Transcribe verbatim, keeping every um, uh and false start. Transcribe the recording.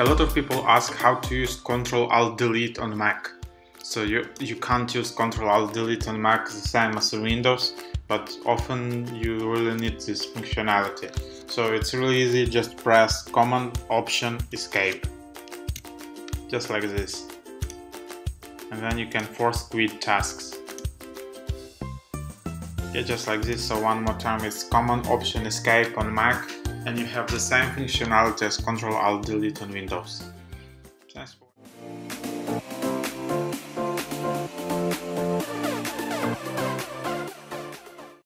A lot of people ask how to use control alt delete on Mac. So you, you can't use control alt delete on Mac the same as Windows, but often you really need this functionality. So it's really easy, just press Command, Option, Escape. Just like this. And then you can force quit tasks. Yeah, just like this. So one more time, it's Command, Option, Escape on Mac, and you have the same functionality as control alt delete on Windows.